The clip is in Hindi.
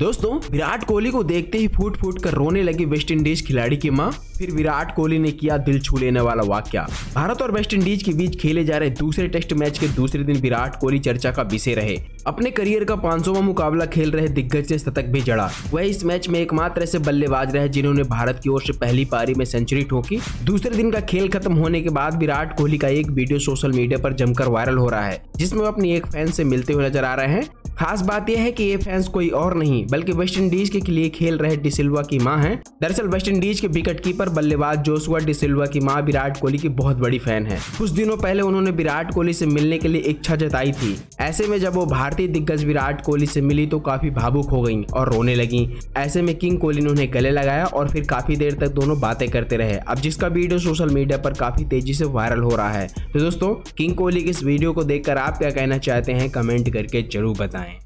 दोस्तों विराट कोहली को देखते ही फूट फूट कर रोने लगी वेस्टइंडीज खिलाड़ी की मां। फिर विराट कोहली ने किया दिल छू लेने वाला वाकया। भारत और वेस्टइंडीज के बीच खेले जा रहे दूसरे टेस्ट मैच के दूसरे दिन विराट कोहली चर्चा का विषय रहे। अपने करियर का 500वां मुकाबला खेल रहे दिग्गज से शतक भी जड़ा। वह इस मैच में एकमात्र ऐसे बल्लेबाज रहे जिन्होंने भारत की ओर से पहली पारी में सेंचुरी ठोकी। दूसरे दिन का खेल खत्म होने के बाद विराट कोहली का एक वीडियो सोशल मीडिया पर जमकर वायरल हो रहा है, जिसमें वो अपनी एक फैन से मिलते हुए नजर आ रहे हैं। खास बात यह है कि ये फैंस कोई और नहीं बल्कि वेस्टइंडीज के लिए खेल रहे डा सिल्वा की मां हैं। दरअसल वेस्टइंडीज के विकेटकीपर बल्लेबाज जोशुआ डा सिल्वा की मां विराट कोहली की बहुत बड़ी फैन है। कुछ दिनों पहले उन्होंने विराट कोहली से मिलने के लिए इच्छा जताई थी। ऐसे में जब वो भारतीय दिग्गज विराट कोहली से मिली तो काफी भावुक हो गयी और रोने लगी। ऐसे में किंग कोहली ने उन्हें गले लगाया और फिर काफी देर तक दोनों बातें करते रहे। अब जिसका वीडियो सोशल मीडिया पर काफी तेजी से वायरल हो रहा है। तो दोस्तों किंग कोहली के इस वीडियो को देखकर आप क्या कहना चाहते हैं कमेंट करके जरूर बताएं।